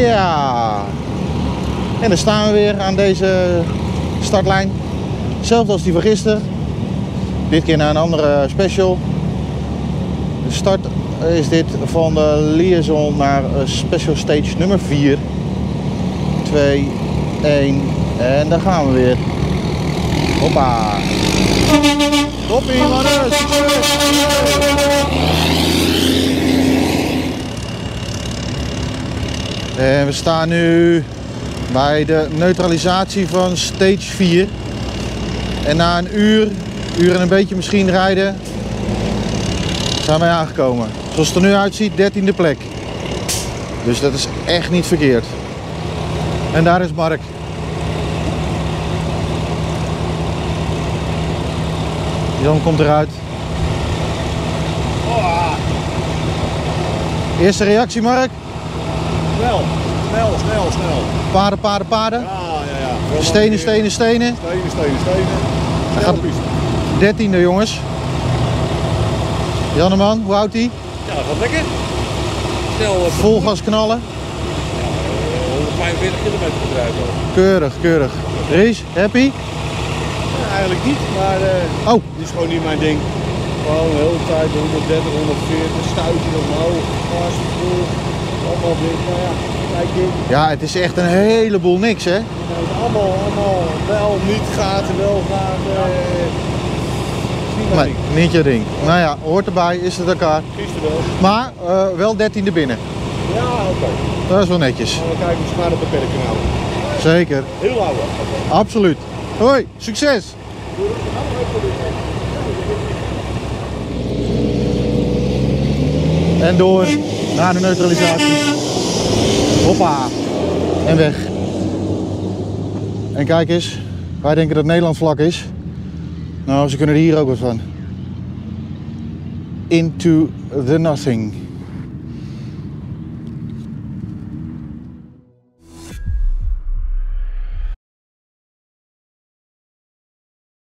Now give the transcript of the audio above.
Ja! En dan staan we weer aan deze startlijn. Hetzelfde als die van gisteren. Dit keer naar een andere special. De start is dit van de liaison naar special stage nummer 4. 2, 1 en daar gaan we weer. Hoppa! Toppie mannen! En we staan nu bij de neutralisatie van stage 4. En na een uur en een beetje misschien rijden, zijn wij aangekomen. Zoals het er nu uitziet, 13e plek. Dus dat is echt niet verkeerd. En daar is Mark. Jan komt eruit. Eerste reactie, Mark? Snel, snel, snel, snel. Paarden, paarden, paarden. Ja. Stenen, stenen, stenen. Stenen. 13e, jongens. Janneman, hoe houdt hij? Ja, dat gaat lekker. Snel. Vol gas knallen. 45 kilometer gebruikt. Keurig, keurig. Ries, happy? Ja, eigenlijk niet, maar dit is gewoon niet mijn ding. Gewoon de hele tijd 130, 140, stuitje omhoog, gas, voel, allemaal dit. Nou ja, kijk dit. Ja, het is echt een heleboel niks, hè? Ja, het is allemaal wel, niet gaten, wel gaten. Nee, niet je ding. Nou ja, hoort erbij, is het elkaar. Gisteren wel. Maar wel 13e binnen. Ja, oké. Dat is wel netjes. We kijken eens naar de beperking houden. Zeker. Heel oude. Absoluut. Hoi, succes! En door naar de neutralisatie. Hoppa! En weg. En kijk eens, wij denken dat Nederland vlak is. Nou, ze kunnen er hier ook wat van. Into the nothing.